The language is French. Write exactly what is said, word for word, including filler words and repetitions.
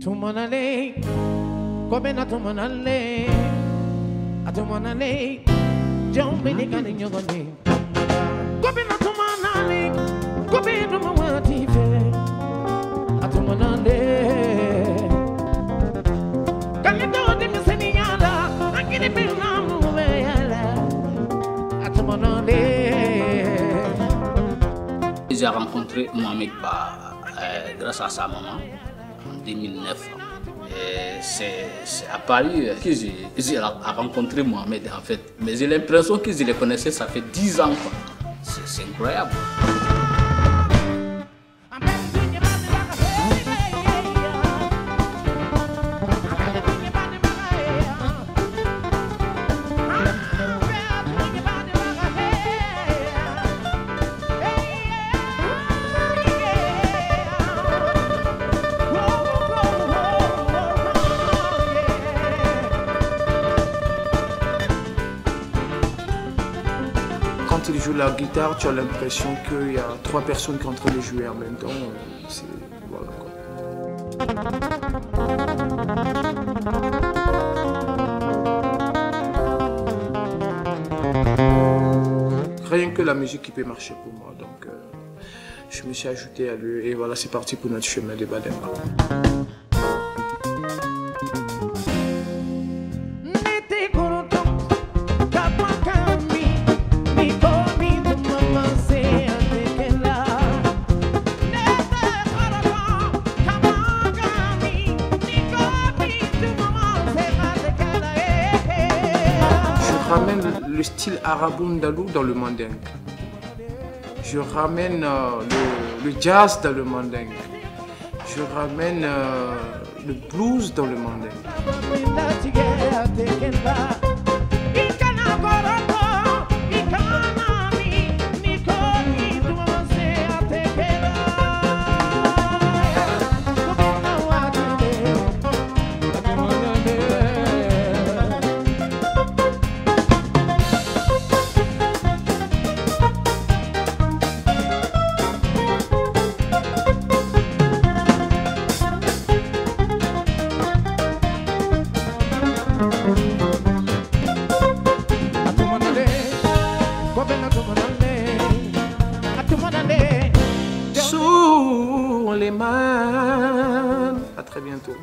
Tumanale, komena tumanale, atumanale, jumpi ni kani nyogoni. Komena tumanale, komena mawati fe, atumanale. Kani dodi miseni yala, angini pina muwe yala, atumanale. J'ai rencontré Mohamed euh, grâce à sa maman. deux mille neuf. C'est à Paris que j'ai rencontré Mohamed en fait. Mais j'ai l'impression que je le connaissais, ça fait dix ans. C'est incroyable. Quand il joue la guitare, tu as l'impression qu'il y a trois personnes qui sont en train de jouer en même temps. C'est... Voilà, quoi. Rien que la musique qui peut marcher pour moi, donc euh, je me suis ajouté à lui et voilà, c'est parti pour notre chemin de Debademba. Je ramène le style arabo-andalou dans le mandingue. Je ramène euh, le, le jazz dans le mandingue. Je ramène euh, le blues dans le mandingue. Souleymane, à très bientôt.